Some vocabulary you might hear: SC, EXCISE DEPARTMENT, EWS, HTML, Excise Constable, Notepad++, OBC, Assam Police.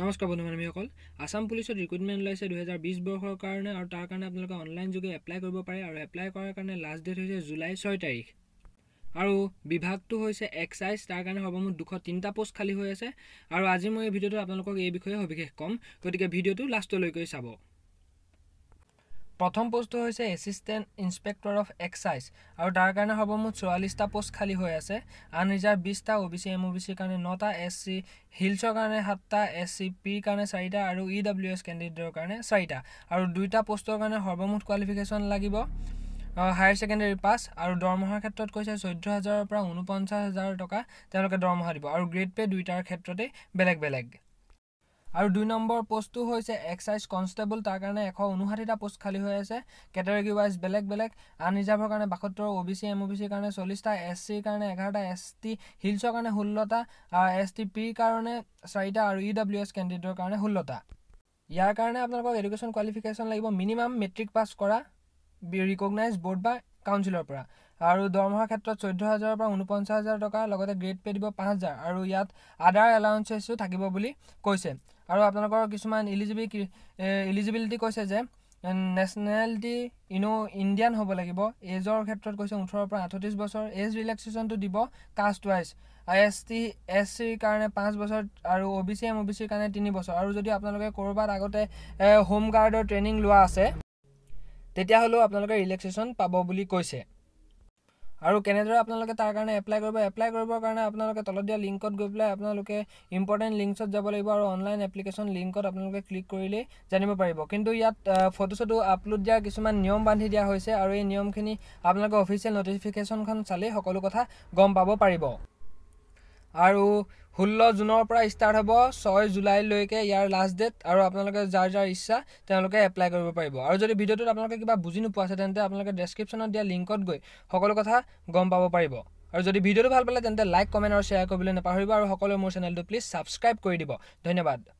नमस्कार बंधु बान्धवीসকল आसाम पुलिस रिक्रुटमेंट ओलाइसे 2020 बर्षर कारण और तार कारण आपलोग ऑनलाइन जोगे एप्लाई करिब पारे और एप्लाई करार कारण लास्ट डेट होइसे जुलाई 6 तारिख और विभाग तो होइसे एक्साइज तार कारण हबमु 203 टा पोस्ट खाली होय आसे और आज मैं ये भिडिओ आपलोगक ए विषय हबिखेष कम गतिके भिडिओ लास्ट लैकै चाबो। प्रथम पोस्ट होइसे एसिस्टेंट इन्सपेक्टर अफ एक्साइज और तार कारण हबमु 44 टा पोस्ट खाली होय आसे अनरिजर्व 20 टा ओबीसी एमओबीसी कारण 9 टा एससी हिल्सर कारण 7 टा एससीपी कारण 4 टा और ईडब्ल्यूएस कैंडिडेटर कारण 4 टा और 2 टा पोस्टर कारण हबमुत क्वालिफिकेशन लागिबो हायर सेकेंडरी पास और दरमहा क्षेत्र कैसे 14,000 पर 49,000 टका दरमहा दी और ग्रेड पे दुईटार क्षेत्रते बेलेग बेलेग। और 2 नम्बर पोस्ट होइसे एक्साइज कन्स्टेबल तार कारण 159 पोस्ट खाली हो आसे कैटेगरी वाइज बेलेग बेलेग अनरिजर्वर कारण 72 ओबीसी एमओबीसी कारण 40 एससी कारण 11 एसटी हिल्सर कारण 16 एसटीपी कारण 4 और ईडब्ल्यूएस कैंडिडेटर कारण 16। यार कारण आपनलोक एडुकेशन क्वालिफिकेशन लागिबो मिनिमम मेट्रिक पास करा रिकगनाइज बोर्ड बा काउन्सिलर पर और दरमहा क्षेत्र 14,000 पर 49,000 टका ग्रेड पे दी 5,000 और इतना आदार एलाउन्सेसो थाकिबो बुली কৈছে और आपनलोकर किसुमान इलिजिबिलिटी कैसे जे नेशनलिटी इंडियन होब लागिबो एजर क्षेत्र कैसे 18 पर 38 बछर एज रिलैक्सेशन तो दिबो कास्ट वाइज एसटी एससी कारण 5 बछर और ओबीसी एमओबीसी कारण 3 बछर और जदि आपनलोके कोरबात आगते होम गार्डर ट्रेनिंग लोआ आसे तेतिया हलो आपनलोके रिलैक्सेशन पाबो बुली কৈছে। और केनेदरे आपनलोके तार कारण एप्लाई करिब कारण आपनलोके तलत दिया लिंकत गई पे आपनलोके इम्पोर्टेन्ट लिंक्सत যাব লাগিব और ऑनलाइन एप्लिकेशन लिंकत आपनलोके क्लिक करिले जानिब पारिब किंतु इयात फोटो सटो आपलोड दिया किछुमान नियम बांधि दिया होइसे और ए नियमखिनि आपनलोके ऑफिशियल नोटिफिकेशन खन साले हकलो कथा गम पाबो पारिब। और 16 जुनर पर स्टार्ट हबो 6 जुलाई लैके यार लास्ट डेट और आपनलोके जार जार इच्छा तेनलोके एप्लाई करिब पारिब और जदि भिडिओत आपनलोके किबा बुझि नुपुआ आसे तेनते आपनलोके डेस्क्रिप्शनत दिया लिंकत गई हकलो कथा गम पाबो पारिब और जदि भिडिओ ভাল पाले तेनते लाइक कमेन्ट और शेयर करिबले नपाहरिब और हकलो मोर चैनलतो प्लीज सब्सक्राइब करि दिबो। धन्यवाद।